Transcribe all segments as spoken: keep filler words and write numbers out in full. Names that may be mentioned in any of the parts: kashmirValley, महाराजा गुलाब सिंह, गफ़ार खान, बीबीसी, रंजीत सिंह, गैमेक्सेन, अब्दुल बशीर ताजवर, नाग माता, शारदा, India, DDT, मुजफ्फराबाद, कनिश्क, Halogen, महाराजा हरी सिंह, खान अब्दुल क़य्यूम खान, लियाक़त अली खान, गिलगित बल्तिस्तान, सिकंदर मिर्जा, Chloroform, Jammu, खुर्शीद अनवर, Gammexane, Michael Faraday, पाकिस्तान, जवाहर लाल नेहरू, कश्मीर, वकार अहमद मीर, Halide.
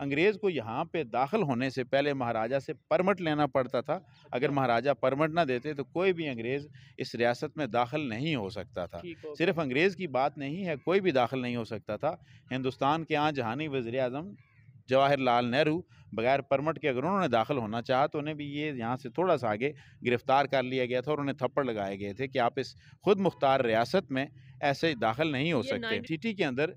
अंग्रेज़ को यहाँ पे दाखिल होने से पहले महाराजा से परमिट लेना पड़ता था। अगर महाराजा परमिट ना देते तो कोई भी अंग्रेज़ इस रियासत में दाखिल नहीं हो सकता था। सिर्फ अंग्रेज़ की बात नहीं है, कोई भी दाखिल नहीं हो सकता था। हिंदुस्तान के यहाँ जहानी वज़ीर आज़म जवाहर लाल नेहरू बगैर परमिट के अगर उन्होंने दाखिल होना चाहा तो उन्हें भी ये यहाँ से थोड़ा सा आगे गिरफ़्तार कर लिया गया था और उन्हें थप्पड़ लगाए गए थे कि आप इस खुद मुख्तार रियासत में ऐसे दाखिल नहीं हो सकते। सिटी के अंदर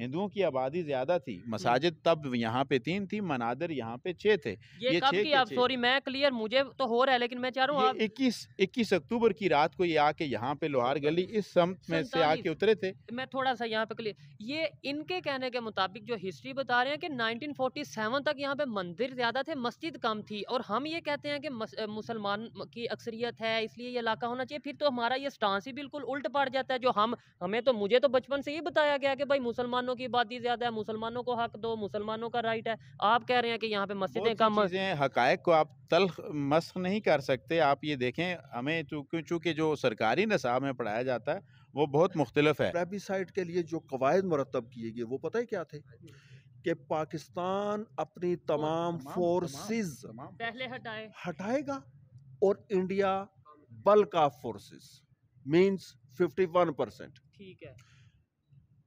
हिंदुओं की आबादी ज़्यादा थी, मसाजिद तब यहाँ पे तीन थी, मनादर यहाँ पे छः थे। ये कब की आप, सॉरी मैं क्लियर मुझे तो हो रहा है लेकिन मैं चाह रहा हूँ इक्कीस इक्कीस अक्टूबर की रात को ये आके यहाँ पे लोहार गली इस सम्त में से आके उतरे थे। मैं थोड़ा सा यहाँ पे क्लियर, ये इनके कहने के मुताबिक जो हिस्ट्री बता रहे हैं कि नाइनटीन फोर्टी सेवन तक यहाँ पे मंदिर ज़्यादा थे, मस्जिद कम थी, और हम ये कहते हैं कि मुसलमान की अक्सरियत है इसलिए ये इलाका होना चाहिए, फिर तो हमारा ये स्टांस ही बिल्कुल उल्ट पड़ जाता है। जो हम हमें तो मुझे तो बचपन से ये बताया गया कि भाई मुसलमान की आबादी ज्यादा है, मुसलमानों को हक दो, मुसलमानों का राइट है। आप कह रहे हैं कि यहाँ पे मस्जिदें कम हैं। हकायक को आप तल्ख मस्ख नहीं कर सकते। आप ये देखें, हमें चूँकि जो सरकारी निसाब में पढ़ाया जाता है वो बहुत मुख्तलिफ है। प्लेबिसाइट के लिए जो कवायद मुरतब किए गए वो पता है क्या थे कि पाकिस्तान अपनी तमाम फोर्सेस पहले हटाए हटाएगा और India bulk of forces means fifty one percent. ठीक है,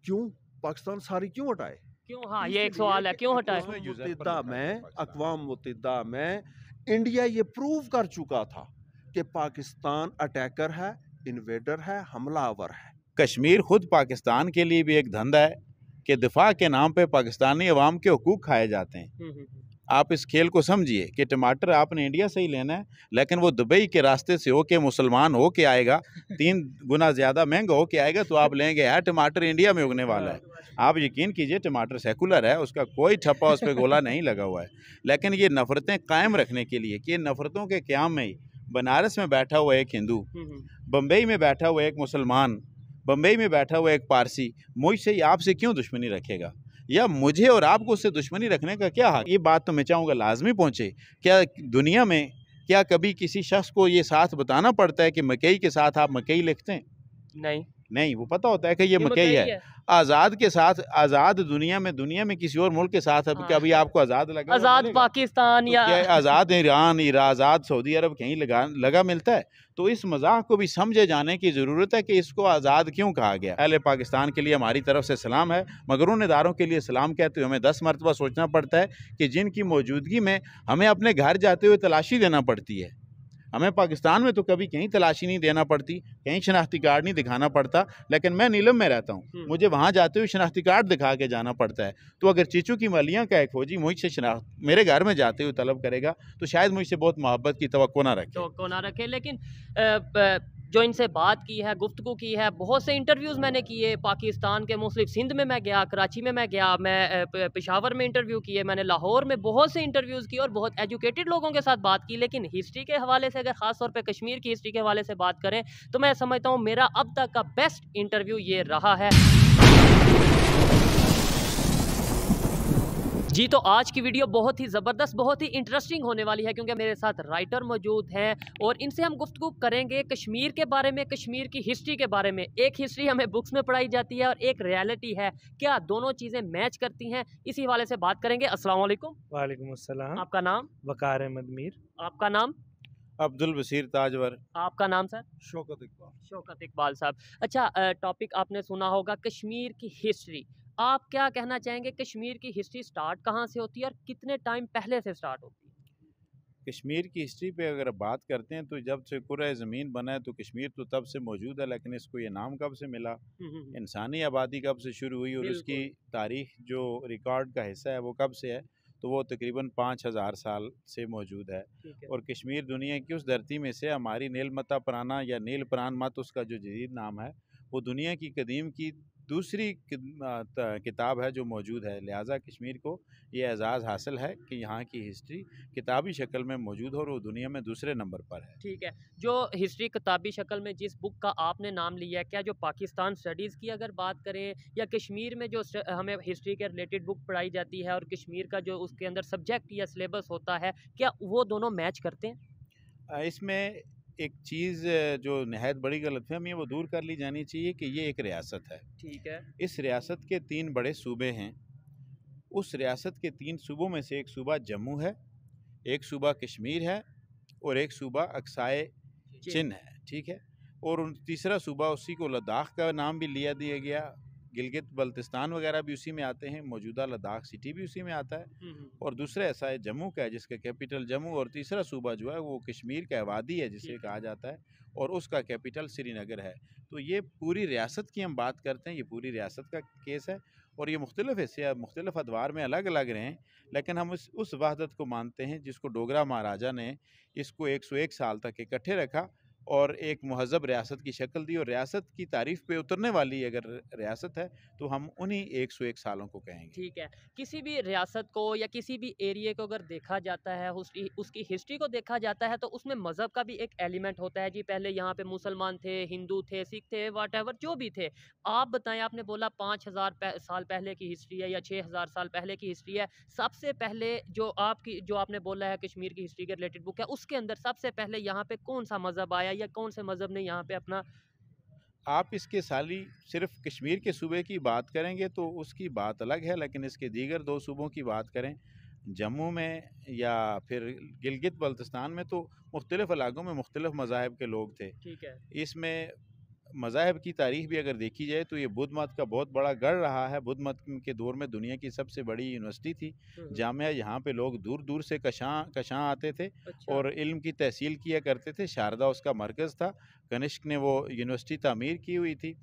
क्यों पाकिस्तान सारी क्यों हटाए? क्यों? हाँ, ये एक सवाल है, क्यों हटाए? अक़वाम में अक़वाम मुत्तहिदा में इंडिया ये प्रूव कर चुका था कि पाकिस्तान अटैकर है, इन्वेडर है, हमलावर है। कश्मीर खुद पाकिस्तान के लिए भी एक धंधा है कि दिफा के नाम पे पाकिस्तानी अवाम के हकूक़ खाए जाते हैं। आप इस खेल को समझिए कि टमाटर आपने इंडिया से ही लेना है लेकिन वो दुबई के रास्ते से होके मुसलमान होके आएगा, तीन गुना ज़्यादा महंगा होके आएगा तो आप लेंगे। यार टमाटर इंडिया में उगने वाला है, आप यकीन कीजिए टमाटर सेकुलर है, उसका कोई ठप्पा उस पर गोला नहीं लगा हुआ है। लेकिन ये नफ़रतें कायम रखने के लिए कि नफ़रतों के क़याम में ही बनारस में बैठा हुआ एक हिंदू, बम्बई में बैठा हुआ एक मुसलमान, बम्बई में बैठा हुआ एक पारसी मुझसे आपसे क्यों दुश्मनी रखेगा, या मुझे और आपको उससे दुश्मनी रखने का क्या हक? ये बात तो मैं चाहूँगा लाजमी पहुँचे। क्या दुनिया में क्या कभी किसी शख्स को ये साथ बताना पड़ता है कि मकई के साथ आप मकई लिखते हैं? नहीं नहीं, वो पता होता है कि ये, ये मकई है, है। आज़ाद के साथ, आज़ाद दुनिया में, दुनिया में किसी और मुल्क के साथ अब कभी आपको आज़ाद लगा, आज़ाद पाकिस्तान या आज़ाद ईरान, आज़ाद सऊदी अरब कहीं लगा लगा मिलता है? तो इस मजाक को भी समझे जाने की ज़रूरत है कि इसको आज़ाद क्यों कहा गया। अहले पाकिस्तान के लिए हमारी तरफ से सलाम है, मगर उन इदारों के लिए सलाम कहते हुए हमें दस मरतबा सोचना पड़ता है कि जिनकी मौजूदगी में हमें अपने घर जाते हुए तलाशी देना पड़ती है। हमें पाकिस्तान में तो कभी कहीं तलाशी नहीं देना पड़ती, कहीं शनाख्ती कार्ड नहीं दिखाना पड़ता, लेकिन मैं नीलम में रहता हूँ, मुझे वहाँ जाते हुए शनाख्ती कार्ड दिखा के जाना पड़ता है। तो अगर चीचू की मलियाँ का एक फौजी मुझसे शनाख्त मेरे घर में जाते हुए तलब करेगा तो शायद मुझसे बहुत मोहब्बत की तवक्को ना रखे तो ना रखे लेकिन आ, जो इनसे बात की है, गुफ्तगू की है, बहुत से इंटरव्यूज़ मैंने किए पाकिस्तान के मुस्लिम, सिंध में मैं गया, कराची में मैं गया, मैं पेशावर में इंटरव्यू किए, मैंने लाहौर में बहुत से इंटरव्यूज़ किए और बहुत एजुकेटेड लोगों के साथ बात की। लेकिन हिस्ट्री के हवाले से अगर ख़ास तौर पे कश्मीर की हिस्ट्री के हवाले से बात करें तो मैं समझता हूँ मेरा अब तक का बेस्ट इंटरव्यू ये रहा है। जी तो आज की वीडियो बहुत ही ज़बरदस्त, बहुत ही इंटरेस्टिंग होने वाली है क्योंकि मेरे साथ राइटर मौजूद हैं और इनसे हम गुफ्तगू करेंगे कश्मीर के बारे में, कश्मीर की हिस्ट्री के बारे में। एक हिस्ट्री हमें बुक्स में पढ़ाई जाती है और एक रियलिटी है, क्या दोनों चीज़ें मैच करती हैं, इसी हवाले से बात करेंगे। अस्सलाम वालेकुम। वालेकुम अस्सलाम। आपका नाम? वकार अहमद मीर। आपका नाम? अब्दुल बशीर ताजवर। आपका नाम सर? शौकत इकबाल। शौकत इकबाल साहब। अच्छा, टॉपिक आपने सुना होगा कश्मीर की हिस्ट्री, आप क्या कहना चाहेंगे कश्मीर की हिस्ट्री स्टार्ट कहाँ से होती है और कितने टाइम पहले से स्टार्ट होती है? कश्मीर की हिस्ट्री पे अगर बात करते हैं तो जब से कुरए ज़मीन बना है तो कश्मीर तो तब से मौजूद है, लेकिन इसको ये नाम कब से मिला, इंसानी आबादी कब से शुरू हुई और इसकी तारीख जो रिकॉर्ड का हिस्सा है वो कब से है, तो वो तकरीबन पाँच हज़ार साल से मौजूद है। और कश्मीर दुनिया की उस धरती में से हमारी नील माता पुराना या नील पुरान मत उसका जो जदीद नाम है वो दुनिया की कदीम की दूसरी किताब है जो मौजूद है, लिहाजा कश्मीर को ये एजाज़ हासिल है कि यहाँ की हिस्ट्री किताबी शक्ल में मौजूद हो और वो दुनिया में दूसरे नंबर पर है। ठीक है, जो हिस्ट्री किताबी शक्ल में जिस बुक का आपने नाम लिया है, क्या जो पाकिस्तान स्टडीज़ की अगर बात करें या कश्मीर में जो हमें हिस्ट्री के रिलेटेड बुक पढ़ाई जाती है और कश्मीर का जो उसके अंदर सब्जेक्ट या सिलेबस होता है, क्या वो दोनों मैच करते हैं? इसमें एक चीज़ जो नहायत बड़ी गलतफहमी है वो दूर कर ली जानी चाहिए कि ये एक रियासत है। ठीक है, इस रियासत के तीन बड़े सूबे हैं, उस रियासत के तीन सूबों में से एक सूबा जम्मू है, एक सूबा कश्मीर है और एक सूबा अक्साए चिन है, ठीक है। और तीसरा सूबा उसी को लद्दाख का नाम भी लिया दिया गया। गिलगित बल्तिस्तान वगैरह भी उसी में आते हैं, मौजूदा लद्दाख सिटी भी उसी में आता है। और दूसरा ऐसा है जम्मू का है जिसका कैपिटल जम्मू, और तीसरा सूबा जो है वो कश्मीर का आबादी है जिसे कहा जाता है, और उसका कैपिटल श्रीनगर है। तो ये पूरी रियासत की हम बात करते हैं, ये पूरी रियासत का केस है। और ये मुख्तलिफ हिस्से मुख्तलिफ अदवार में अलग अलग रहे हैं, लेकिन हम उस उस वहदत को मानते हैं जिसको डोगरा महाराजा ने इसको एक सौ एक साल तक इकट्ठे रखा और एक महज़ब रियासत की शक्ल दी। और रियासत की तारीफ़ पे उतरने वाली अगर रियासत है तो हम उन्हीं एक सौ एक सालों को कहेंगे, ठीक है। किसी भी रियासत को या किसी भी एरिए को अगर देखा जाता है, उसकी उसकी हिस्ट्री को देखा जाता है, तो उसमें मज़हब का भी एक एलिमेंट होता है जी। पहले यहाँ पे मुसलमान थे, हिंदू थे, सिख थे, वाट एवर जो भी थे। आप बताएं, आपने बोला पाँच हज़ार पह, साल पहले की हिस्ट्री है या छः हज़ार साल पहले की हिस्ट्री है। सबसे पहले जो आपकी जो आपने बोला है कश्मीर की हिस्ट्री के रिलेटेड बुक है, उसके अंदर सबसे पहले यहाँ पर कौन सा मज़हब आया या कौन से मजहब ने यहाँ पे अपना? आप इसके साली सिर्फ कश्मीर के सूबे की बात करेंगे तो उसकी बात अलग है, लेकिन इसके दीगर दो सूबों की बात करें, जम्मू में या फिर गिलगित बल्तिस्तान में, तो मुख्तलिफ इलाकों में मुख्तलिफ मज़ाहब के लोग थे, ठीक है। इसमें मज़ाहब की तारीख भी अगर देखी जाए तो ये बुद्ध मत का बहुत बड़ा गढ़ रहा है। बुद्ध मत के दौर में दुनिया की सबसे बड़ी यूनिवर्सिटी थी जामिया, यहाँ पे लोग दूर दूर से कशां कशां आते थे, अच्छा। और इल्म की तहसील किया करते थे। शारदा उसका मरकज़ था, कनिश्क ने वो यूनिवर्सिटी तामीर की हुई थी।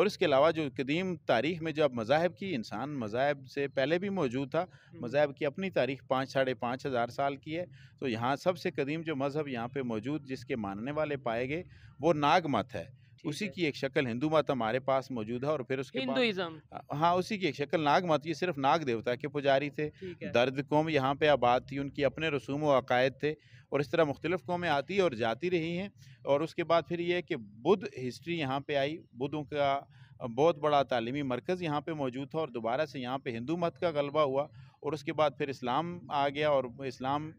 और इसके अलावा जो कदीम तारीख़ में जब मज़ाहब की, इंसान मज़ाहब से पहले भी मौजूद था, मज़ाहब की अपनी तारीख़ पाँच साढ़े पाँच हज़ार साल की है। तो यहाँ सबसे कदीम जो मज़हब यहाँ पे मौजूद जिसके मानने वाले पाए गए वो नाग माता है, उसी की एक शक्ल हिंदू माता हमारे पास मौजूद है। और फिर उसके हिंदुइज्म, हाँ, उसी की एक शक्ल नाग माता। ये सिर्फ नाग देवता के पुजारी थे, दर्द कौम यहाँ पे आबाद थी, उनकी अपने रसूम व अकायद थे। और इस तरह मुख्तलिफ कौमें आती और जाती रही हैं। और उसके बाद फिर ये है कि बुद्ध हिस्ट्री यहाँ पे आई, बुद्धों का बहुत बड़ा तालीमी मरकज़ यहाँ पे मौजूद था। और दोबारा से यहाँ पे हिंदू मत का गलबा हुआ, और उसके बाद फिर इस्लाम आ गया और इस्लाम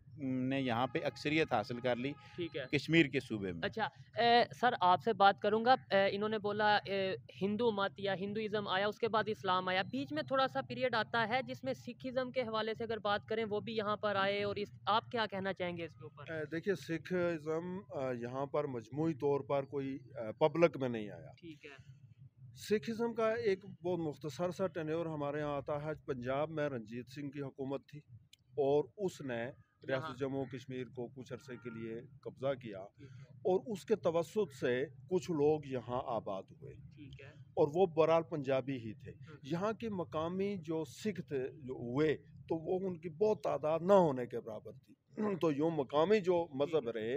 ने यहाँ पे अक्सरियत हासिल कर ली, ठीक है, कश्मीर के सूबे में। अच्छा ए, सर आपसे बात करूँगा। इन्होंने बोला ए, हिंदू मत या हिंदुइज़म आया, उसके बाद इस्लाम आया, बीच में थोड़ा सा पीरियड आता है जिसमें सिखिज़म के हवाले से अगर बात करें वो भी यहाँ पर आए। और इस, आप क्या कहना चाहेंगे इसके ऊपर? देखिए, सिखिज़म यहाँ पर मजमूई तौर पर कोई पब्लिक में नहीं आया, ठीक है। सिखिज़म का एक बहुत मुख्तसर सा टन्योर हमारे यहाँ आता है। पंजाब में रंजीत सिंह की हुकूमत थी और उसने रियासत जम्मू कश्मीर को कुछ अरसे के लिए कब्ज़ा किया, और उसके तवसुत से कुछ लोग यहाँ आबाद हुए, ठीक है। और वो बहरहाल पंजाबी ही थे। यहाँ के मकामी जो सिख थे जो हुए तो वो उनकी बहुत तादाद ना होने के बराबर थी, तो यूँ मकामी जो मज़हब रहे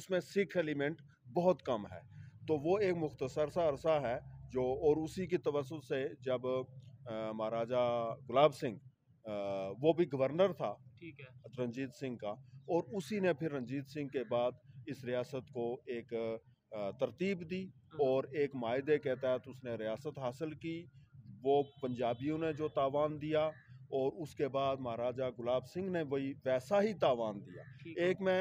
उसमें सिख एलिमेंट बहुत कम है। तो वो एक मुख्तसर सा अरसा है जो, और उसी के तवसुत से जब महाराजा गुलाब सिंह, वो भी गवर्नर था, ठीक है, रंजीत सिंह का, और उसी ने फिर रंजीत सिंह के बाद इस रियासत को एक तरतीब दी और एक मायदे के तहत उसने रियासत हासिल की। वो पंजाबियों ने जो तावान दिया और उसके बाद महाराजा गुलाब सिंह ने वही वैसा ही तावान दिया। एक मैं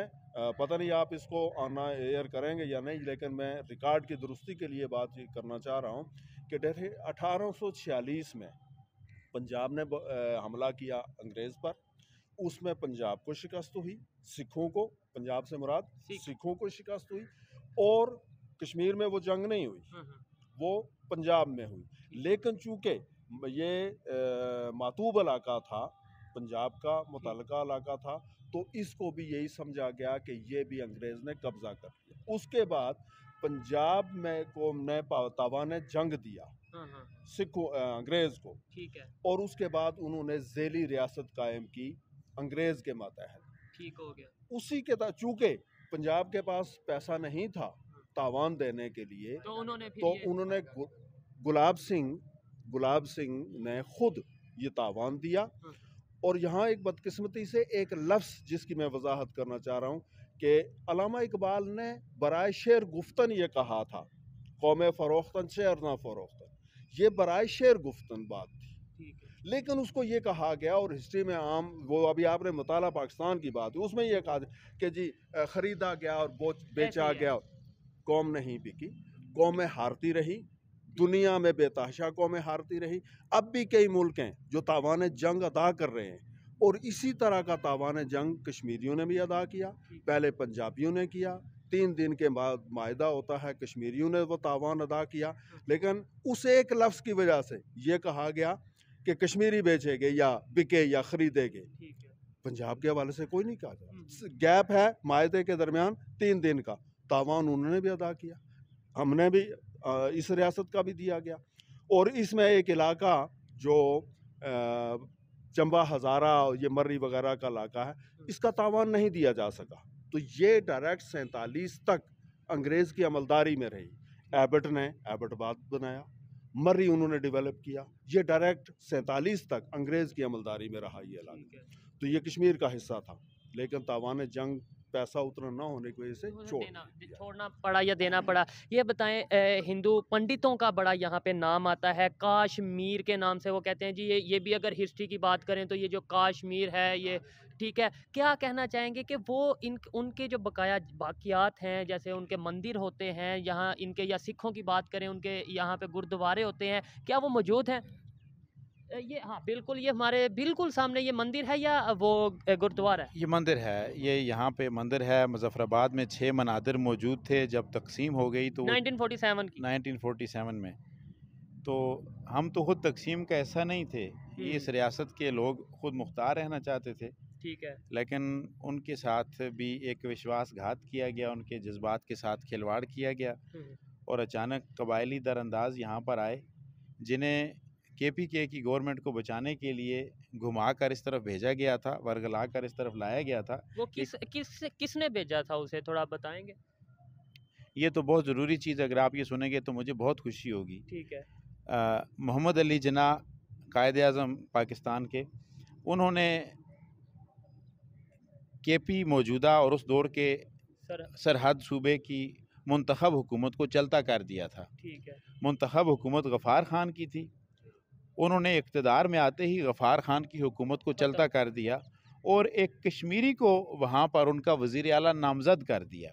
पता नहीं आप इसको आना एयर करेंगे या नहीं, लेकिन मैं रिकॉर्ड की दुरुस्ती के लिए बात करना चाह रहा हूँ कि डेढ़ अठारह सौ छियालीस में पंजाब ने हमला किया अंग्रेज़ पर, उसमें पंजाब को शिकस्त हुई, सिखों को, पंजाब से मुराद सिखों को शिकस्त हुई। और कश्मीर में वो जंग नहीं हुई, वो पंजाब में हुई। लेकिन चूँकि ये मातूब इलाका था, पंजाब का मुतलका इलाका था, तो इसको भी यही समझा गया कि ये भी अंग्रेज़ ने कब्ज़ा कर लिया। उसके बाद पंजाब में को ने तावा ने जंग दिया सिखों अंग्रेज़ को, ठीक है। और उसके बाद उन्होंने ज़ेली रियासत कायम की अंग्रेज़ के मातहत, ठीक हो गया। उसी के तहत चूँकि पंजाब के पास पैसा नहीं था तावान देने के लिए, तो उन्होंने तो उन्होंने गु, गुलाब सिंह गुलाब सिंह ने खुद ये तावान दिया। और यहाँ एक बदकिस्मती से एक लफ्ज़ जिसकी मैं वजाहत करना चाह रहा हूँ कि अल्लामा इक़बाल ने बराए शेर गुफ्तन ये कहा था, कौम फ़रोख्तन शेर ना फ़रोख्तन, ये बराए शेर गुफ्तन बात थी, लेकिन उसको ये कहा गया। और हिस्ट्री में आम वो अभी आपने मुताला पाकिस्तान की बात है, उसमें यह कहा कि जी ख़रीदा गया और बेचा गया, कौम नहीं बिकी, कौमें हारती रही, दुनिया में बेतहाशा कौमें हारती रही। अब भी कई मुल्क हैं जो तावान जंग अदा कर रहे हैं और इसी तरह का तावान जंग कश्मीरियों ने भी अदा किया। पहले पंजाबियों ने किया, तीन दिन के बाद मायदा होता है, कश्मीरियों ने वो तावान अदा किया, लेकिन उस एक लफ्ज़ की वजह से ये कहा गया कि कश्मीरी बेचेंगे या बिके या ख़रीदेंगे। पंजाब के हवाले से कोई नहीं कहा गया। गैप है मायदे के दरमियान तीन दिन का, तावान उन्होंने भी अदा किया, हमने भी इस रियासत का भी दिया गया। और इसमें एक इलाका जो चंबा हज़ारा ये मर्री वगैरह का इलाका है, इसका तावान नहीं दिया जा सका। तो ये डायरेक्ट सैंतालीस तक अंग्रेज़ की अमलदारी में रही। एबट ने एबटबाद बनाया, मर्री उन्होंने डेवलप किया, ये डायरेक्ट सैंतालीस तक अंग्रेज़ की अमलदारी में रहा ये इलाका। तो ये कश्मीर का हिस्सा था, लेकिन तावान जंग पैसा उतना ना होने की वजह से छोड़ छोड़ना पड़ा या देना पड़ा। ये बताएं, हिंदू पंडितों का बड़ा यहाँ पे नाम आता है, कश्मीर के नाम से वो कहते हैं जी ये ये भी अगर हिस्ट्री की बात करें तो ये जो कश्मीर है ये ठीक है। क्या कहना चाहेंगे कि वो इन उनके जो बकाया बाकियात हैं, जैसे उनके मंदिर होते हैं यहाँ इनके, या सिखों की बात करें उनके यहाँ पे गुरुद्वारे होते हैं, क्या वो मौजूद हैं? ये हाँ बिल्कुल, ये हमारे बिल्कुल सामने ये मंदिर है या वो गुरुद्वारा है? ये मंदिर है, ये यहाँ पे मंदिर है। मुजफ्फराबाद में छः मनादिर मौजूद थे, जब तकसीम हो गई तो नाइनटीन फोर्टी सेवन की नाइनटीन फोर्टी सेवन में तो हम तो खुद तकसीम का ऐसा नहीं थे, ये इस रियासत के लोग खुद मुख्तार रहना चाहते थे, ठीक है, लेकिन उनके साथ भी एक विश्वासघात किया गया, उनके जज्बात के साथ खिलवाड़ किया गया और अचानक कबायली दरअंदाज यहाँ पर आए, जिन्हें के पी के की गवर्नमेंट को बचाने के लिए घुमा कर इस तरफ भेजा गया था, वर्गला कर इस तरफ लाया गया था। वो किस किस किसने भेजा था उसे थोड़ा बताएंगे? ये तो बहुत ज़रूरी चीज़, अगर आप ये सुनेंगे तो मुझे बहुत खुशी होगी, ठीक है। मोहम्मद अली जिन्ना, कायद आज़म पाकिस्तान के, उन्होंने के पी मौजूदा और उस दौर के सरहद सूबे की मुंतखब हुकूमत को चलता कर दिया था, ठीक है। मुंतखब हुकूमत गफ़ार खान की थी, उन्होंने इक़्तिदार में आते ही गफ़ार खान की हुकूमत को चलता कर दिया और एक कश्मीरी को वहाँ पर उनका वज़ीर आला नामज़द कर दिया।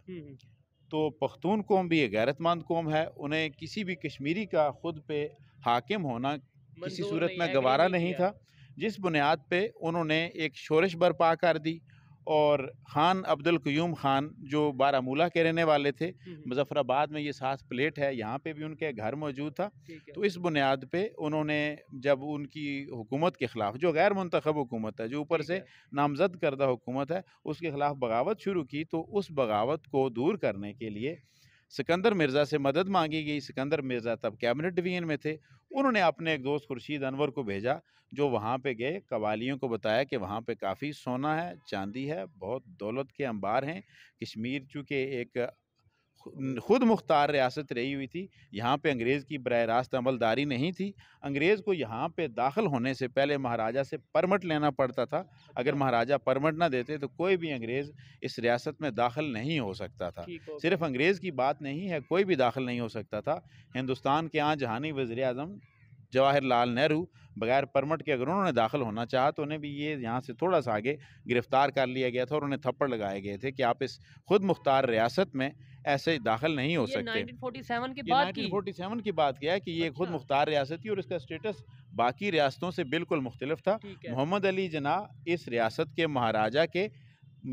तो पख्तून कौम भी एक गैरतमंद कौम है, उन्हें किसी भी कश्मीरी का ख़ुद पे हाकिम होना किसी सूरत में गवारा नहीं था, जिस बुनियाद पे उन्होंने एक शोरश बरपा कर दी। और खान अब्दुल क़य्यूम खान जो बारामूला के रहने वाले थे, मुजफ्फराबाद में ये सात प्लेट है, यहाँ पे भी उनके घर मौजूद था। तो इस बुनियाद पे उन्होंने जब उनकी हुकूमत के ख़िलाफ़, जो गैर मुंतखब हुकूमत है, जो ऊपर से नामज़द करदा हुकूमत है, उसके ख़िलाफ़ बगावत शुरू की। तो उस बगावत को दूर करने के लिए सिकंदर मिर्जा से मदद मांगी गई। सिकंदर मिर्जा तब कैबिनेट डिवीजन में थे, उन्होंने अपने एक दोस्त खुर्शीद अनवर को भेजा, जो वहाँ पे गए, कवालियों को बताया कि वहाँ पे काफ़ी सोना है, चांदी है, बहुत दौलत के अंबार हैं। कश्मीर चूँकि एक खुद मुख्तार रियासत रही हुई थी, यहाँ पे अंग्रेज़ की बराह रास्त अमलदारी नहीं थी। अंग्रेज़ को यहाँ पे दाखिल होने से पहले महाराजा से परमिट लेना पड़ता था, अगर महाराजा परमिट ना देते तो कोई भी अंग्रेज़ इस रियासत में दाखिल नहीं हो सकता था। सिर्फ अंग्रेज़ की बात नहीं है, कोई भी दाखिल नहीं हो सकता था। हिंदुस्तान के यहाँ जहानी वज़ीर आज़म जवाहर लाल नेहरू, बगैर परमिट के अगर उन्होंने दाखिल होना चाहा तो उन्हें भी ये यहाँ से थोड़ा सा आगे गिरफ़्तार कर लिया गया था और उन्हें थप्पड़ लगाए गए थे कि आप इस खुद मुख्तार रियासत में ऐसे दाखिल नहीं हो सकते। नाइनटीन फोर्टी सेवन की बात की नाइनटीन फोर्टी सेवन की बात किया कि ये अच्छा। खुद मुख्तार रियासत थी और इसका स्टेटस बाकी रियासतों से बिल्कुल मुख्तलिफ था। मोहम्मद अली जिन्ना इस रियासत के महाराजा के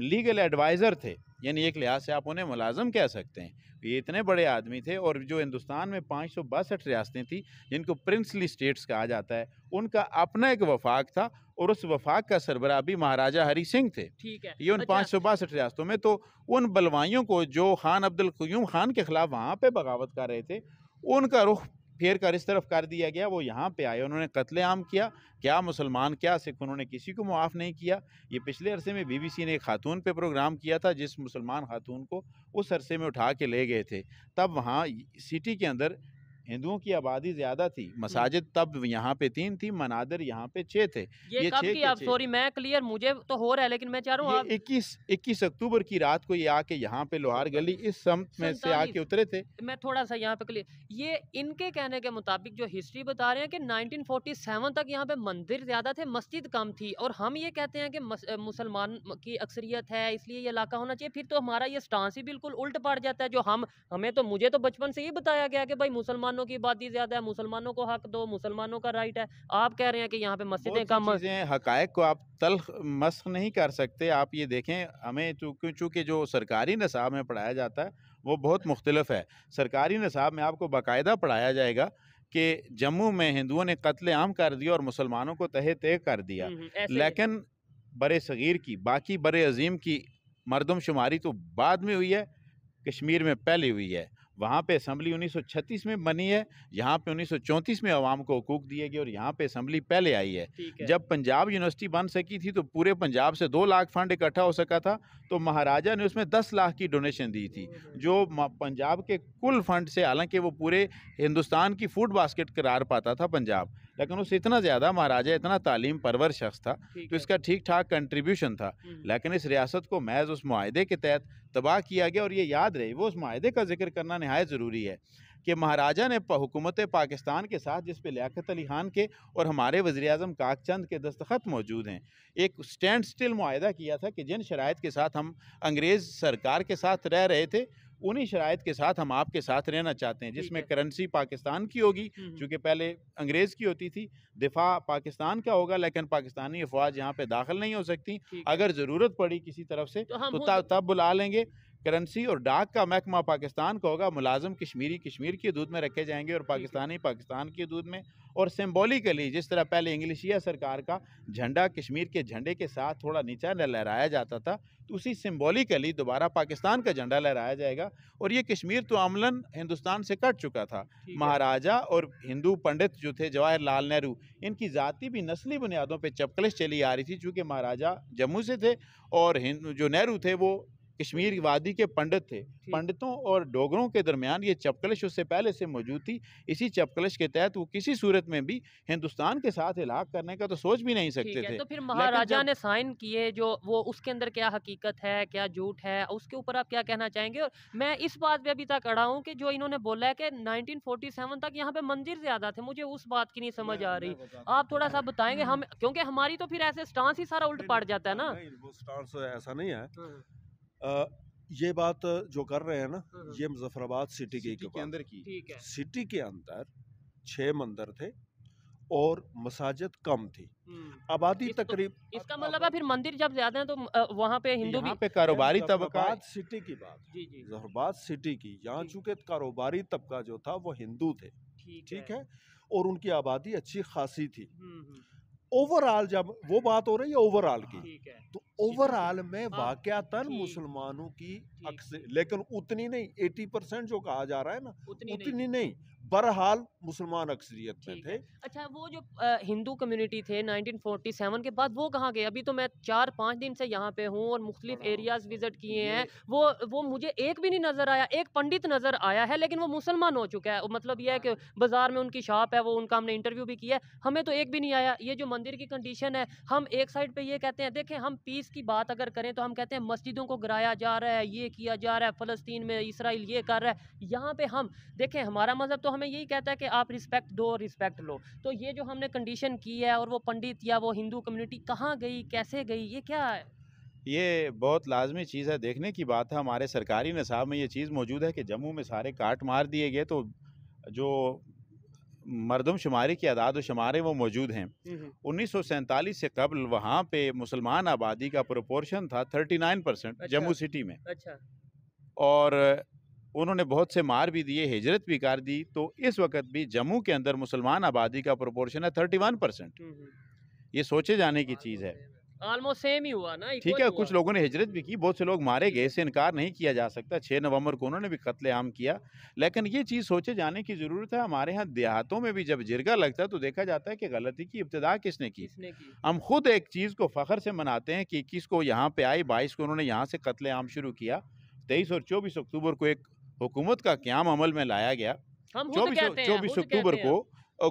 लीगल एडवाइज़र थे, यानी एक लिहाज से आप उन्हें मुलाजम कह सकते हैं। ये इतने बड़े आदमी थे और जो हिंदुस्तान में पाँच सौ बासठ रियासतें थी, जिनको प्रिंसली स्टेट्स कहा जाता है, उनका अपना एक वफाक था और उस वफाक का सरबराह भी महाराजा हरी सिंह थे, ठीक है। ये उन पाँच सौ बासठ रियासतों में, तो उन बलवाइयों को जो खान अब्दुल क़य्यूम खान के ख़िलाफ़ वहाँ पर बगावत कर रहे थे, उनका रुख फेर कर इस तरफ कर दिया गया। वो यहाँ पे आए, उन्होंने कत्लेआम किया, क्या मुसलमान क्या सिख, उन्होंने किसी को मुआफ़ नहीं किया। ये पिछले अरसे में बीबीसी ने एक खातून पे प्रोग्राम किया था, जिस मुसलमान खातून को उस अरसे में उठा के ले गए थे। तब वहाँ सिटी के अंदर हिंदुओं की आबादी ज़्यादा थी, मसाजिद तब यहाँ पे तीन थी, मनादिर यहाँ पे छः थे। ये कब की आप, सॉरी मैं क्लियर मुझे तो हो रहा है लेकिन मैं चाह रहा हूँ इक्कीस इक्कीस अक्टूबर की रात को ये आके यहाँ पे लोहार गली इस सम्त में से आके उतरे थे। मैं थोड़ा सा यहाँ पे क्लियर, ये इनके कहने के मुताबिक जो हिस्ट्री बता रहे हैं कि नाइनटीन फोर्टी सेवन तक यहाँ पे मंदिर ज़्यादा थे, मस्जिद कम थी, और हम ये कहते हैं कि मुसलमान की अक्सरियत है इसलिए ये इलाका होना चाहिए, फिर तो हमारा ये स्टांस ही बिल्कुल उल्ट पड़ जाता है। जो हम हमें तो मुझे तो बचपन से ये बताया गया कि भाई मुसलमान मुसलमानों की आबादी ज्यादा है, मुसलमानों को हक दो, मुसलमानों का राइट है। आप कह रहे हैं कि यहाँ पे मस्जिदें कम हैं। हकायक को आप तल्ख मस्ख नहीं कर सकते। आप ये देखें, हमें चूँकि जो सरकारी निसाब में पढ़ाया जाता है वो बहुत मुख्तलिफ है। सरकारी निसाब में आपको बाकायदा पढ़ाया जाएगा कि जम्मू में हिंदुओं ने कत्लेआम कर दिया और मुसलमानों को तहे तय कर दिया, लेकिन बड़े सगीर की बाकी बड़े अजीम की मरदमशुमारी तो बाद में हुई है, कश्मीर में पहले हुई है। वहाँ पे असम्बली उन्नीस सौ छत्तीस में बनी है, यहाँ पे उन्नीस सौ चौंतीस में अवाम को हकूक दिए गए और यहाँ पे असम्बली पहले आई है। जब पंजाब यूनिवर्सिटी बन सकी थी तो पूरे पंजाब से दो लाख फंड इकट्ठा हो सका था, तो महाराजा ने उसमें दस लाख की डोनेशन दी थी जो पंजाब के कुल फंड से, हालांकि वो पूरे हिंदुस्तान की फूड बास्केट करार पाता था पंजाब, लेकिन उस इतना ज़्यादा महाराजा इतना तालीम परवर शख्स था तो इसका ठीक ठाक कंट्रीब्यूशन था। लेकिन इस रियासत को महज उस माहदे के तहत तबाह किया गया। और ये याद रहे, वो उस माहदे का जिक्र करना नहायत ज़रूरी है कि महाराजा ने हुकूमत पाकिस्तान के साथ, जिस पे लियाक़त अली खान के और हमारे वज़ीर आज़म काकचंद के दस्तखत मौजूद हैं, एक स्टैंड स्टिल मुआहदा किया था कि जिन शराइत के साथ हम अंग्रेज़ सरकार के साथ रह रहे थे उन्हीं शराइत के साथ हम आपके साथ रहना चाहते हैं, जिसमें करेंसी पाकिस्तान की होगी चूँकि पहले अंग्रेज़ की होती थी, दिफा पाकिस्तान का होगा, लेकिन पाकिस्तानी अफवाज यहाँ पे दाखिल नहीं हो सकती, अगर ज़रूरत पड़ी किसी तरफ से तो तब बुला लेंगे। करेंसी और डाक का महकमा पाकिस्तान का होगा, मुलाजम कश्मीरी कश्मीर की हदूद में रखे जाएंगे और पाकिस्तानी पाकिस्तान की हदूद में। और सिम्बॉलिकली जिस तरह पहले इंग्लिशिया सरकार का झंडा कश्मीर के झंडे के साथ थोड़ा नीचा लहराया जाता था, तो उसी सिम्बॉलिकली दोबारा पाकिस्तान का झंडा लहराया जाएगा। और ये कश्मीर तो अमलन हिंदुस्तान से कट चुका था। महाराजा और हिंदू पंडित जो थे जवाहर लाल नेहरू, इनकी ज़ाती भी नस्ली बुनियादों पर चपकलिश चली आ रही थी, चूँकि महाराजा जम्मू से थे और जो नेहरू थे वो कश्मीर वादी के पंडित थे। पंडितों और डोगरों के दरमियान ये चपकलिश उससे पहले से मौजूद थी। इसी चपकलिश के तहत वो किसी सूरत में भी हिंदुस्तान के साथ इलाक करने का तो सोच भी नहीं सकते थे। तो फिर महाराजा ने साइन किए जो, वो उसके अंदर क्या हकीकत है, क्या झूठ है, उसके ऊपर आप क्या कहना चाहेंगे? और मैं इस बात पर अभी तक अड़ा हूँ कि जो इन्होंने बोला है कि नाइनटीन फोर्टी सेवन तक यहाँ पे मंदिर ज़्यादा थे, मुझे उस बात की नहीं समझ आ रही, आप थोड़ा सा बताएंगे हम, क्योंकि हमारी तो फिर ऐसे स्टांस ही सारा उल्ट पड़ जाता है ना। स्टांस ऐसा नहीं है। Uh, ये बात जो कर रहे हैं ना, ये मुजफ्फराबाद सिटी, सिटी के, के अंदर की, ठीक है। सिटी के अंदर छः मंदिर थे और मसाजिद कम थी, आबादी तकरीब, इसका मतलब है फिर मंदिर जब ज्यादा हैं तो वहाँ पे हिंदू भी पे कारोबारी तबका, सिटी की बात, मुजफ्फराबाद सिटी की, यहाँ चूँकि कारोबारी तबका जो था वो हिंदू थे, ठीक है, और उनकी आबादी अच्छी खासी थी। ओवरऑल जब वो बात हो रही है ओवरऑल की, तो ओवरऑल में वाकयातन मुसलमानों की अक्सर, लेकिन उतनी नहीं, अस्सी परसेंट जो कहा जा रहा है ना उतनी, उतनी नहीं, नहीं। बहरहाल मुसलमान अक्सरियत में थे। अच्छा, वो जो हिंदू कम्युनिटी थे नाइनटीन फोर्टी सेवन के बाद वो कहाँ गए? अभी तो मैं चार पाँच दिन से यहाँ पे हूँ और मुख्तलिफ एरियाज विजिट किए हैं, वो वो मुझे एक भी नहीं नज़र आया। एक पंडित नज़र आया है लेकिन वो मुसलमान हो चुका है, मतलब यह है कि बाज़ार में उनकी शॉप है, वो उनका हमने इंटरव्यू भी किया है, हमें तो एक भी नहीं आया। ये जो मंदिर की कंडीशन है, हम एक साइड पर ये कहते हैं, देखें हम पीस की बात अगर करें तो हम कहते हैं मस्जिदों को गिराया जा रहा है, ये किया जा रहा है, फ़लस्तीन में इसराइल ये कर रहा है, यहाँ पर हम देखें हमारा मज़हब तो हमें यही कहता है कि आप रिस्पेक्ट दो, रिस्पेक्ट लो। तो ये जो हमने कंडीशन की है, और वो पंडित या वो हिंदू कम्युनिटी कहाँ गई, कैसे गई, ये क्या है? ये बहुत लाजमी चीज़ है, देखने की बात है। हमारे सरकारी निसाब में ये चीज़ मौजूद है कि जम्मू में सारे काट मार दिए गए, तो जो मरदम शुमारी की अदाद शुमारे वो मौजूद हैं। उन्नीस सौ सैंतालीस से कबल वहाँ पे मुसलमान आबादी का प्रोपोर्शन था thirty nine percent Jammu city में। अच्छा। और उन्होंने बहुत से मार भी दिए, हिजरत भी कर दी, तो इस वक्त भी जम्मू के अंदर मुसलमान आबादी का प्रोपोर्शन है थर्टी वन परसेंट। ये सोचे जाने की चीज़ है, ऑलमोस्ट सेम ही हुआ ना, ठीक है। कुछ लोगों ने हिजरत भी की, बहुत से लोग मारे गए, इसे इनकार नहीं किया जा सकता। छः नवंबर को उन्होंने भी कत्लेआम किया, लेकिन ये चीज़ सोचे जाने की ज़रूरत है। हमारे यहाँ देहातों में भी जब जिरगा लगता है तो देखा जाता है कि गलती की इब्तिदा किसने की? किसने की? हम खुद एक चीज़ को फ़ख्र से मनाते हैं कि इक्कीस को यहाँ पर आई, बाईस को उन्होंने यहाँ से कत्लेआम शुरू किया, तेईस और चौबीस अक्टूबर को एक हुकूमत का क्याम अमल में लाया गया। चौबीस चौबीस अक्टूबर को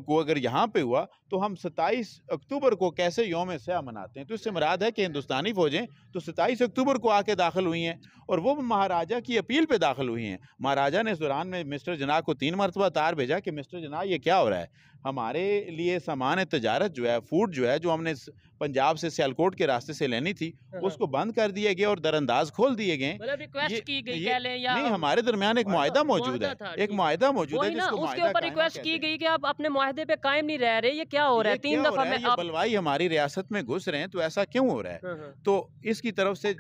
को अगर यहाँ पे हुआ तो हम सत्ताईस अक्टूबर को कैसे योम सया मनाते हैं? तो इससे मुराद है कि हिंदुस्तानी फ़ौजें तो सत्ताईस अक्टूबर को आके दाखिल हुई हैं और वो महाराजा की अपील पे दाखिल हुई हैं। महाराजा ने इस दौरान में मिस्टर जना को तीन मरतबा तार भेजा कि मिस्टर जना ये क्या हो रहा है? हमारे लिए सामान तजारत जो है, फूड जो है, जो हमने पंजाब से सियालकोट के रास्ते से लेनी थी, उसको बंद कर दिए गए और दरअंदाज खोल दिए गए। नहीं, हमारे दरमियान एक मुआहदा मौजूद है, एक मुआहदा मौजूद है, उसके ऊपर रिक्वेस्ट की गई कि आप अपने मुआहदे पे कायम नहीं रह रहे, ये क्या हो रहा है? तीन दफा में आप बलवाई हमारी रियासत में घुस रहे हैं, तो ऐसा क्यों हो रहा है? तो इसकी तरफ से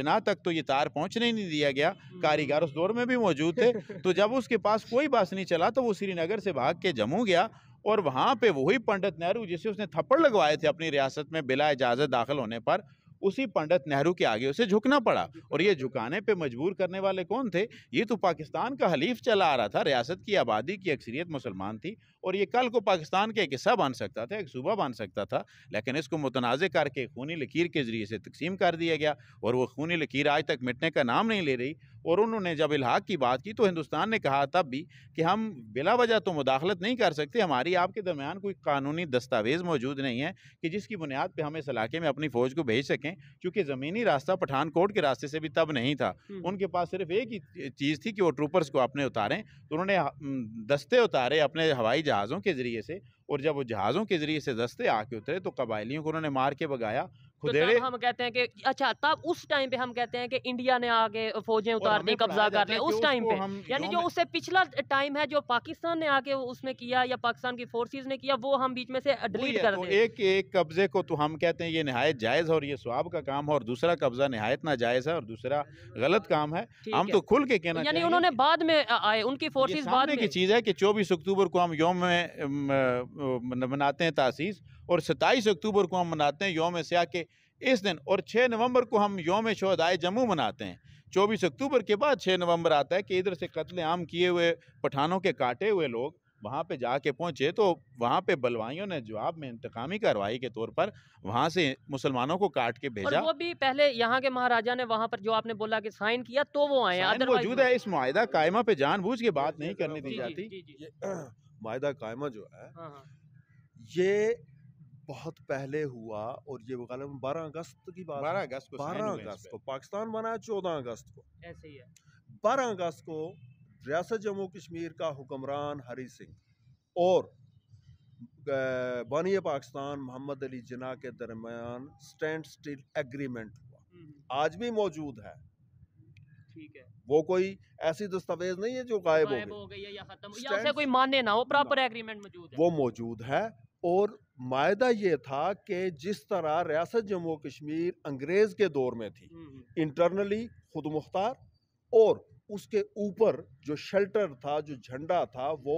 जना तक तो ये तार पहुँचने नहीं दिया गया। कारीगर उस दौर में भी मौजूद थे, तो जब उसके पास कोई बास नहीं चला तो वो श्रीनगर से भाग के जम्मू गया और वहाँ पे वही पंडित नेहरू जिसे उसने थप्पड़ लगवाए थे अपनी रियासत में बिला इजाज़त दाखिल होने पर, उसी पंडित नेहरू के आगे उसे झुकना पड़ा। और ये झुकाने पे मजबूर करने वाले कौन थे? ये तो पाकिस्तान का हलीफ चला आ रहा था। रियासत की आबादी की अक्सरियत मुसलमान थी और ये कल को पाकिस्तान का एक हिस्सा बन सकता था, एक सूबा बन सकता था, लेकिन इसको मुतनाज़े करके खूनी लकीर के ज़रिए से तकसीम कर दिया गया और वो खूनी लकीर आज तक मिटने का नाम नहीं ले रही। और उन्होंने जब इल्हाक की बात की तो हिंदुस्तान ने कहा तब भी कि हम बिला वजह तो मुदाखलत नहीं कर सकते, हमारी आपके दरमियान कोई कानूनी दस्तावेज़ मौजूद नहीं है कि जिसकी बुनियाद पर हम इस इलाके में अपनी फ़ौज को भेज सकें, क्योंकि ज़मीनी रास्ता पठानकोट के रास्ते से भी तब नहीं था। उनके पास सिर्फ एक ही चीज़ थी कि वो ट्रूपर्स को अपने उतारें, तो उन्होंने दस्ते उतारे अपने हवाई जहाज़ों के ज़रिए से, और जब वो जहाज़ों के ज़रिए से दस्ते आके उतरे तो कबायलियों को उन्होंने मार के भगाया। तो तब हम कहते हैं कि अच्छा, तब उस टाइम पे हम कहते हैं कि इंडिया ने आके फौजें उतार दी, कब्जा कर लिया उस टाइम पे, यानी जो उससे पिछला टाइम है जो पाकिस्तान ने आके उसमें किया या पाकिस्तान की फोर्सेस ने किया, वो हम बीच में से डिलीट कर दें। एक एक कब्जे को तो हम कहते हैं ये नहायत जायज़ है और ये स्वाब का काम है, और दूसरा कब्जा नहायत नाजायज़ है और दूसरा गलत काम है। हम तो खुल के कहना, यानी उन्होंने बाद में आए, उनकी फोर्सेस बाद की चीज़ है कि चौबीस अक्टूबर को हम यौम मनाते हैं तासीस और सत्ताईस अक्टूबर को हम मनाते हैं यौम सियाह के इस दिन, और छः नवंबर को हम यौम शोहदाए जम्मू मनाते हैं। चौबीस अक्टूबर के बाद छः नवंबर आता है कि इधर से कत्लेआम किए हुए पठानों के काटे हुए लोग वहाँ पे जाके पहुँचे, तो वहाँ पे बलवाइयों ने जवाब में इंतकामी कार्रवाई के तौर पर वहाँ से मुसलमानों को काट के भेजा। और वो भी पहले यहाँ के महाराजा ने वहाँ पर जो आपने बोला कि साइन किया, तो वो आए मौजूद है। इस मुआहदा कायमा पे जानबूझ के बात नहीं करने दी जाती। मुआहदा कायमा जो है ये बहुत पहले हुआ और ये गलम बारह अगस्त की बात, बारह अगस्त को बारह अगस्त को पाकिस्तान बनाया, चौदह अगस्त को ऐसे ही है। बारह अगस्त को रियासत जम्मू कश्मीर का हुक्मरान हरी सिंह और बानिया पाकिस्तान मोहम्मद अली जिन्ना के दरमियान स्टैंड स्टिल एग्रीमेंट हुआ, आज भी मौजूद है। ठीक है, वो कोई ऐसी दस्तावेज नहीं है जो गायब हो गई है या खत्म या उसे कोई माने ना हो, प्रॉपर एग्रीमेंट मौजूद है, वो मौजूद है। और मायदा ये था कि जिस तरह रियासत जम्मू कश्मीर अंग्रेज़ के दौर में थी, इंटरनली खुद मुख्तार, और उसके ऊपर जो शेल्टर था, जो झंडा था, वो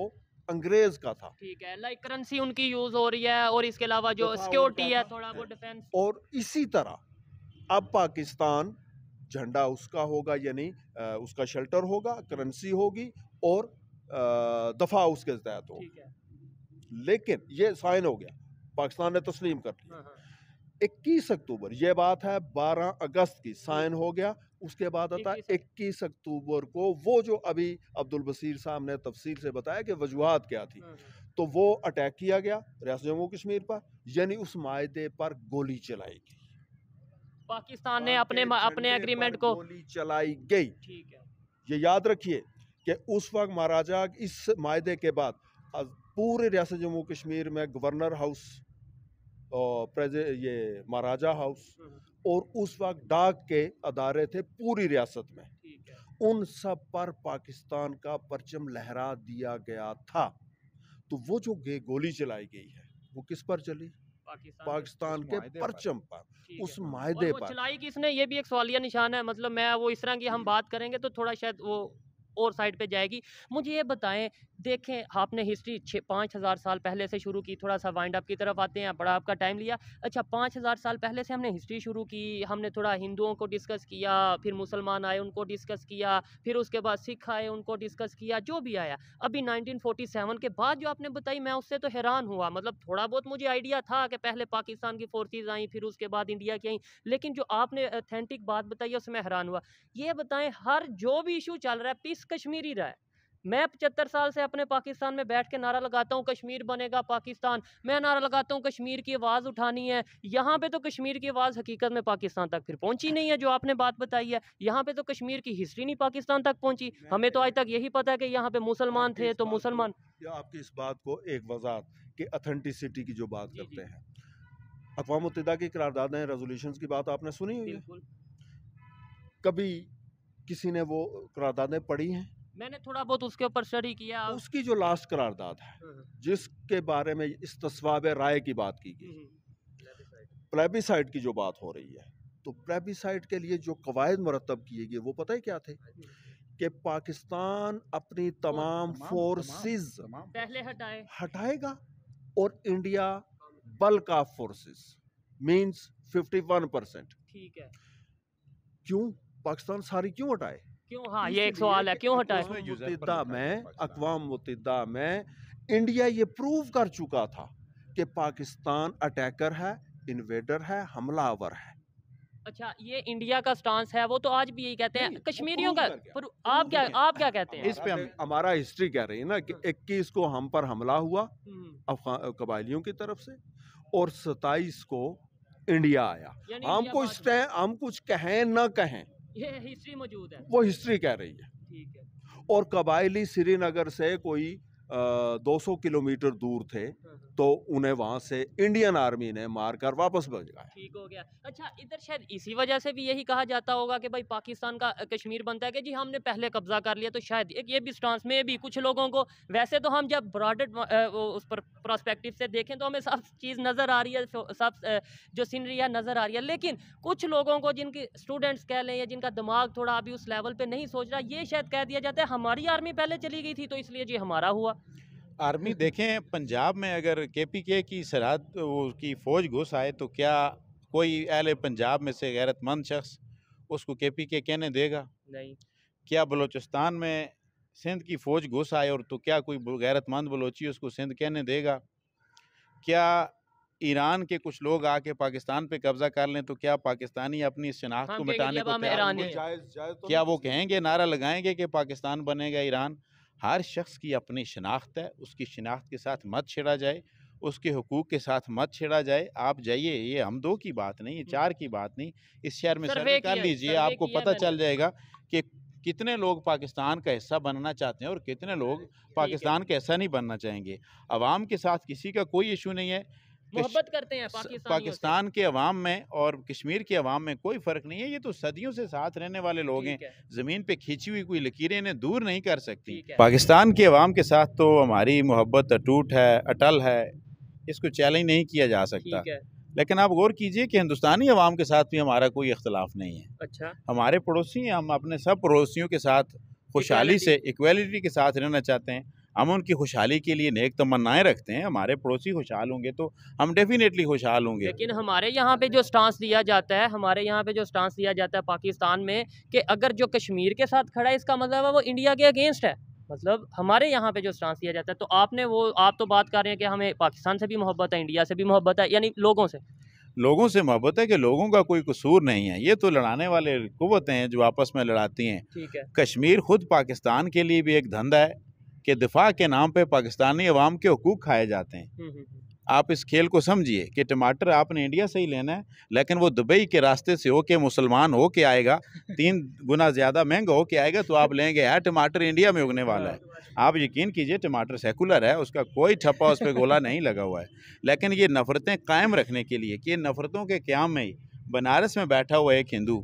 अंग्रेज़ का था। ठीक है, लाइक करेंसी उनकी यूज़ हो रही है और इसके अलावा जो सिक्योरिटी है थोड़ा वो डिफेंस। और इसी तरह अब पाकिस्तान झंडा उसका होगा, यानी उसका शेल्टर होगा, करेंसी होगी और दफा उसके तहत होगा। लेकिन ये साइन हो गया, पाकिस्तान ने तस्लीम कर लिया। इक्कीस अक्टूबर, ये बात है बारह अगस्त की, साइन हो गया। उसके बाद आता है इक्कीस अक्टूबर को वो जो अभी अब्दुल बशीर साहब ने तफसील से बताया कि वजूहात क्या थी, तो वो अटैक किया गया रियासत जम्मू कश्मीर पर, यानी उस मायदे पर गोली चलाई गई। पाकिस्तान ने अपने अपने एग्रीमेंट को गोली चलाई गई। ठीक है, ये याद रखिए कि उस वक्त महाराजा इस मायदे के बाद पूरे रियासत जम्मू कश्मीर में गवर्नर हाउस और ये महाराजा हाउस और उस वक्त डाक के अदारे थे पूरी रियासत में, उन सब पर पाकिस्तान का परचम लहरा दिया गया था। तो वो जो गोली चलाई गई है वो किस पर चली? पाकिस्तान के परचम पर, उस मायदे पर चलाई किसने, ये भी एक सवालिया निशान है। मतलब मैं वो इस तरह की हम बात करेंगे तो थोड़ा शायद वो और साइड पे जाएगी। मुझे ये बताएं, देखें आपने हिस्ट्री छः पाँच हज़ार साल पहले से शुरू की, थोड़ा सा वाइंड अप की तरफ आते हैं, बड़ा आपका टाइम लिया। अच्छा, पाँच हज़ार साल पहले से हमने हिस्ट्री शुरू की, हमने थोड़ा हिंदुओं को डिस्कस किया, फिर मुसलमान आए उनको डिस्कस किया, फिर उसके बाद सिख आए उनको डिस्कस किया, जो भी आया। अभी नाइनटीन फोर्टी सेवन के बाद जो आपने बताई, मैं उससे तो हैरान हुआ। मतलब थोड़ा बहुत मुझे आइडिया था कि पहले पाकिस्तान की फोर्सेज आई, फिर उसके बाद इंडिया की आई, लेकिन जो आपने ऑथेंटिक बात बताई उसमें हैरान हुआ। ये बताएँ, हर जो भी इशू चल रहा है पीस कश्मीरी रहा है, मैं पचहत्तर साल से अपने पाकिस्तान में बैठ के नारा लगाता हूँ कश्मीर बनेगा पाकिस्तान, मैं नारा लगाता हूँ कश्मीर की आवाज़ उठानी है। यहाँ पे तो कश्मीर की आवाज़ हकीकत में पाकिस्तान तक फिर पहुँची नहीं है, जो आपने बात बताई है। यहाँ पे तो कश्मीर की हिस्ट्री नहीं पाकिस्तान तक पहुँची, हमें तो आज तक यही पता है कि यहाँ पे मुसलमान थे तो मुसलमान। आपकी इस बात को एक वजाहत कि अथेंटिसिटी की जो बात करते हैं, अक़वाम मुत्तहिदा की करारदादें रेजोल्यूशंस की बात आपने सुनी हुई है, कभी किसी ने वो करारदादें पढ़ी हैं? मैंने थोड़ा बहुत उसके ऊपर स्टडी किया। उसकी जो लास्ट करारदाद है जिसके बारे में इस्तिसवाब राय की बात की गई, प्लेबिसाइट की जो बात हो रही है, तो प्लेबिसाइट के लिए जो कवायद मुरतब किए गए वो पता है क्या थे कि पाकिस्तान अपनी तमाम फोर्सेस पहले हटाए हटाएगा और India bulk of forces means fifty one percent. ठीक है, क्यों पाकिस्तान सारी क्यों हटाए? क्यों? हाँ, ये एक सवाल है, क्यों हटाए? अक़वाम मुत्तहिदा में इंडिया ये प्रूव कर चुका था कि पाकिस्तान अटैकर है, इन्वेडर है, हमलावर है। अच्छा, ये इंडिया का स्टांस है, वो तो आज भी यही कहते हैं कश्मीरियों का। पर आप क्या आप क्या कहते हैं इस पे? हम हमारा हिस्ट्री कह रही है ना कि इक्कीस को हम पर हमला हुआ कबायलियों की तरफ से और सताईस को इंडिया आया। हम कुछ हम कुछ कहें ना कहें, ये हिस्ट्री मौजूद है, वो हिस्ट्री कह रही है। ठीक है, और कबायली श्रीनगर से कोई दो सौ किलोमीटर दूर थे तो उन्हें वहाँ से इंडियन आर्मी ने मारकर वापस भेजा। ठीक हो गया। अच्छा, इधर शायद इसी वजह से भी यही कहा जाता होगा कि भाई पाकिस्तान का कश्मीर बनता है कि जी हमने पहले कब्जा कर लिया, तो शायद एक ये भी स्टांस में भी कुछ लोगों को। वैसे तो हम जब ब्रॉडर उस पर प्रोस्पेक्टिव से देखें तो हमें सब चीज़ नज़र आ रही है, सब जो सीनरी है नज़र आ रही है, लेकिन कुछ लोगों को जिनकी स्टूडेंट्स कह लें या जिनका दिमाग थोड़ा अभी उस लेवल पर नहीं सोच रहा, ये शायद कह दिया जाता है हमारी आर्मी पहले चली गई थी तो इसलिए जी हमारा हुआ। आर्मी देखें, पंजाब में अगर के पी के की सरहद की फ़ौज घुस आए तो क्या कोई अहले पंजाब में से गैरतमंद शख्स उसको के पी के कहने देगा? नहीं। क्या बलूचिस्तान में सिंध की फ़ौज घुस आए और तो क्या कोई गैरतमंद बलोची उसको सिंध कहने देगा? क्या ईरान के कुछ लोग आके पाकिस्तान पे कब्ज़ा कर लें तो क्या पाकिस्तानी अपनी शनाख्त को मिटाने को तैयार हैं? क्या वो कहेंगे, नारा लगाएंगे कि पाकिस्तान बनेगा ईरान? हर शख्स की अपनी शनाख्त है, उसकी शनाख्त के साथ मत छेड़ा जाए, उसके हकूक़ के साथ मत छेड़ा जाए। आप जाइए, ये हम दो की बात नहीं, ये चार की बात नहीं, इस शहर में सर्वे कर लीजिए, आपको पता चल जाएगा कि कितने लोग पाकिस्तान का हिस्सा बनना चाहते हैं और कितने लोग पाकिस्तान का हिस्सा नहीं बनना चाहेंगे। अवाम के साथ किसी का कोई इशू नहीं है, मोहब्बत करते हैं पाकिस्तान के अवाम में और कश्मीर के अवाम में कोई फ़र्क नहीं है। ये तो सदियों से साथ रहने वाले लोग हैं, ज़मीन पे खींची हुई कोई लकीरें इन्हें दूर नहीं कर सकती। पाकिस्तान के अवाम के साथ तो हमारी मोहब्बत अटूट है, अटल है, इसको चैलेंज नहीं किया जा सकता। लेकिन आप गौर कीजिए कि हिंदुस्तानी अवाम के साथ भी हमारा कोई इख्तलाफ नहीं है। अच्छा, हमारे पड़ोसी हैं, हम अपने सब पड़ोसियों के साथ खुशहाली से, इक्वलिटी के साथ रहना चाहते हैं। हम उनकी खुशहाली के लिए नेक तमन्नाएं रखते हैं, हमारे पड़ोसी खुशहाल होंगे तो हम डेफिनेटली खुशहाल होंगे। लेकिन हमारे यहाँ पे जो स्टांस दिया जाता है हमारे यहाँ पे जो स्टांस दिया जाता है पाकिस्तान में कि अगर जो कश्मीर के साथ खड़ा है इसका मतलब है वो इंडिया के अगेंस्ट है, मतलब हमारे यहाँ पे जो स्टांस दिया जाता है। तो आपने वो आप तो बात कर रहे हैं कि हमें पाकिस्तान से भी मोहब्बत है, इंडिया से भी मोहब्बत है, यानी लोगों से लोगों से मोहब्बत है कि लोगों का कोई कसूर नहीं है। ये तो लड़ाने वाले कुव्वतें हैं जो आपस में लड़ाती हैं। ठीक है, कश्मीर खुद पाकिस्तान के लिए भी एक धंधा है के दिफा के नाम पे पाकिस्तानी अवाम के हकूक़ खाए जाते हैं। आप इस खेल को समझिए कि टमाटर आपने इंडिया से ही लेना है, लेकिन वो दुबई के रास्ते से होके मुसलमान होके आएगा, तीन गुना ज़्यादा महंगा होके आएगा तो आप लेंगे। यार टमाटर इंडिया में उगने वाला है, आप यकीन कीजिए टमाटर सेकुलर है, उसका कोई ठप्पा उस पर गोला नहीं लगा हुआ है। लेकिन ये नफ़रतें कायम रखने के लिए कि नफ़रतों के क़याम में ही बनारस में बैठा हुआ एक हिंदू,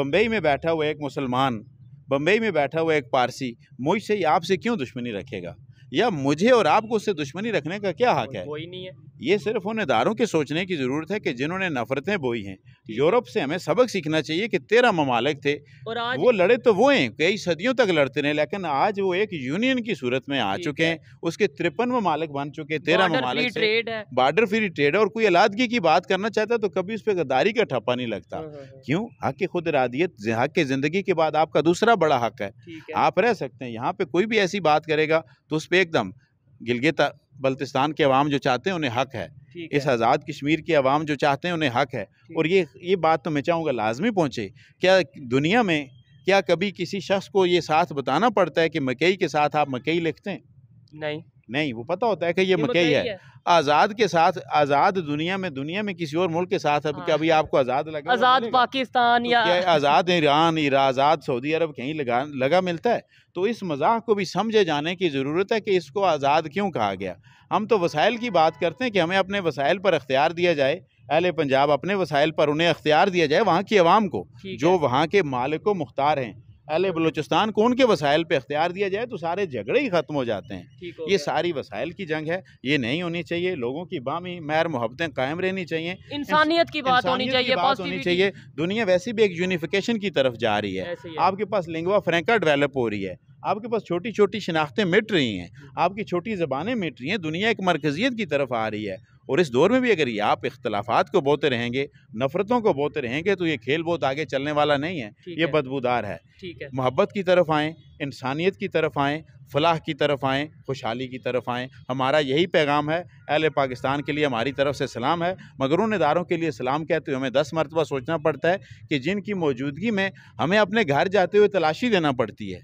बम्बई में बैठा हुआ एक मुसलमान, बम्बई में बैठा हुआ एक पारसी मुझसे आपसे क्यों दुश्मनी रखेगा? या मुझे और आपको उससे दुश्मनी रखने का क्या हक है? कोई नहीं है। ये सिर्फ उन इदारों के सोचने की ज़रूरत है कि जिन्होंने नफ़रतें बोई हैं। यूरोप से हमें सबक सीखना चाहिए कि तेरह ममालिक थे और आज वो लड़े तो वो हैं, कई सदियों तक लड़ते रहे, लेकिन आज वो एक यूनियन की सूरत में आ चुके हैं। उसके तिरपन ममालिक बन चुके हैं, तेरह ममालिक से बॉर्डर फ्री ट्रेड है। और कोई अलादगी की बात करना चाहता तो कभी उस पर गद्दारी का ठप्पा नहीं लगता। क्यों? हक़ खुद इरादियत, हक़ ज़िंदगी के बाद आपका दूसरा बड़ा हक़ है, आप रह सकते हैं। यहाँ पर कोई भी ऐसी बात करेगा तो उस पर एकदम गिलगित बल्तिस्तान के अवाम जो चाहते हैं उन्हें हक़ है, इस आज़ाद कश्मीर के अवाम जो चाहते हैं उन्हें हक़ है। और ये ये बात तो मैं चाहूँगा लाजमी पहुँचे, क्या दुनिया में क्या कभी किसी शख्स को ये साथ बताना पड़ता है कि मकई के साथ आप मकई लिखते हैं? नहीं नहीं, वो पता होता है कि ये मकई है, है। आज़ाद के साथ, आज़ाद दुनिया में, दुनिया में किसी और मुल्क के साथ हाँ। कभी आपको आज़ाद लगा? आज़ाद पाकिस्तान या आज़ाद ईरान, आज़ाद सऊदी अरब कहीं लगा लगा मिलता है? तो इस मजाक को भी समझे जाने की ज़रूरत है कि इसको आज़ाद क्यों कहा गया। हम तो वसाइल की बात करते हैं कि हमें अपने वसाइल पर अख्तियार दिया जाए, अहले पंजाब अपने वसाइल पर उन्हें अख्तियार दिया जाए, वहाँ की आवाम को जो वहाँ के मालिक व मुख्तार हैं, अहले बलूचिस्तान को उनके वसाइल पे अख्तियार दिया जाए तो सारे झगड़े ही ख़त्म हो जाते हैं। ये सारी वसाइल की जंग है, ये नहीं होनी चाहिए। लोगों की बामी मैर मोहब्बतें कायम रहनी चाहिए, इंसानियत की बात होनी चाहिए, बात होनी चाहिए। दुनिया वैसे भी एक यूनिफिकेशन की तरफ जा रही है। आपके पास लिंगवा फ्रैंका डेवलप हो रही है, आपके पास छोटी छोटी शनाख्तें मिट रही हैं, आपकी छोटी ज़बानें मिट रही हैं, दुनिया एक मरकज़ियत की तरफ आ रही है। और इस दौर में भी अगर ये आप इख्तलाफात को बोते रहेंगे, नफ़रतों को बोते रहेंगे तो ये खेल बहुत आगे चलने वाला नहीं है, ये बदबूदार है। मोहब्बत की तरफ आएँ, इंसानियत की तरफ आएँ, फलाह की तरफ आएँ, खुशहाली की तरफ आएँ। हमारा यही पैगाम है। अहले पाकिस्तान के लिए हमारी तरफ से सलाम है, मगर उन इदारों के लिए सलाम कहते हुए हमें दस मरतबा सोचना पड़ता है कि जिनकी मौजूदगी में हमें अपने घर जाते हुए तलाशी देना पड़ती है।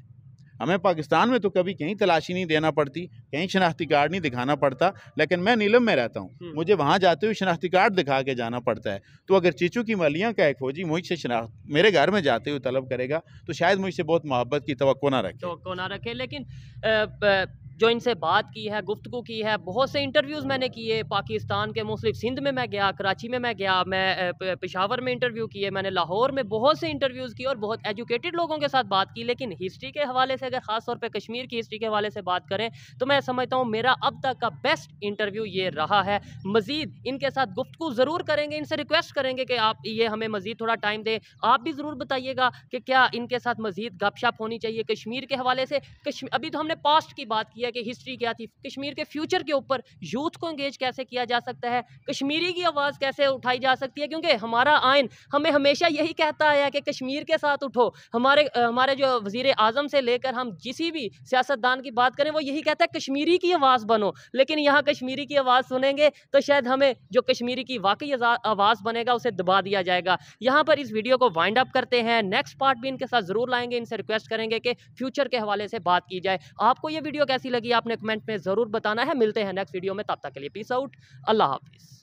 हमें पाकिस्तान में तो कभी कहीं तलाशी नहीं देना पड़ती, कहीं शनाख्ती कार्ड नहीं दिखाना पड़ता, लेकिन मैं नीलम में रहता हूँ, मुझे वहाँ जाते हुए शनाख्ती कार्ड दिखा के जाना पड़ता है। तो अगर चीचू की मलियाँ का एक खोजी मुझसे शनाख्त मेरे घर में जाते हुए तलब करेगा तो शायद मुझसे बहुत मोहब्बत की तवक्को ना रखे तवक्को ना रखे लेकिन आ, जो इनसे बात की है, गुफ्तगू की है, बहुत से इंटरव्यूज़ मैंने किए पाकिस्तान के मुख्तलिफ, सिंध में मैं गया, कराची में मैं गया, मैं पेशावर में इंटरव्यू किए, मैंने लाहौर में बहुत से इंटरव्यूज़ किए और बहुत एजुकेटेड लोगों के साथ बात की। लेकिन हिस्ट्री के हवाले से, अगर ख़ास तौर पे कश्मीर की हिस्ट्री के हवाले से बात करें तो मैं समझता हूँ मेरा अब तक का बेस्ट इंटरव्यू ये रहा है। मज़ीद इनके साथ गुफ्तगू ज़रूर करेंगे, इनसे रिक्वेस्ट करेंगे कि आप ये हमें मज़ीद थोड़ा टाइम दें। आप भी ज़रूर बताइएगा कि क्या इनके साथ मज़ीद गपशप होनी चाहिए कश्मीर के हवाले से। कश्मीर, अभी तो हमने पास्ट की बात की कि हिस्ट्री क्या थी, कश्मीर के फ्यूचर के ऊपर यूथ को एंगेज कैसे किया जा सकता है, कश्मीरी की आवाज़ कैसे उठाई जा सकती है, क्योंकि हमारा आइन हमें हमेशा यही कहता आया है कि कश्मीर के साथ उठो। हमारे हमारे जो वज़ीर आज़म से लेकर हम किसी भी सियासतदान की बात करें वो यही कहता है कश्मीरी की आवाज़ बनो। लेकिन यहाँ कश्मीरी की आवाज़ सुनेंगे तो शायद हमें जो कश्मीरी की वाकई आवाज़ बनेगा उसे दबा दिया जाएगा। यहाँ पर इस वीडियो को वाइंड अप करते हैं, नेक्स्ट पार्ट भी इनके साथ ज़रूर लाएंगे, इनसे रिक्वेस्ट करेंगे कि फ्यूचर के हवाले से बात की जाए। आपको ये वीडियो कैसी लगी आपने कमेंट में जरूर बताना है। मिलते हैं नेक्स्ट वीडियो में, तब तक के लिए पीस आउट, अल्लाह हाफिज।